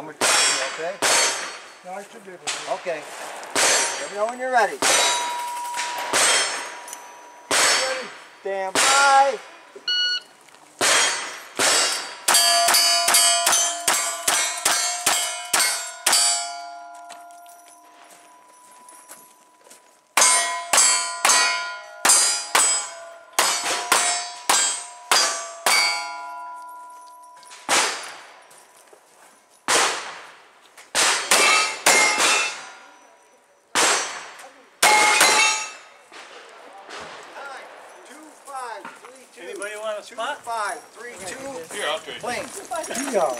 One more time, okay? No, I should be able to. Okay. Let me know when you're ready. Ready. Stand by. Anybody want a spot? 5, 3, 2, here, I'll do it. Bling.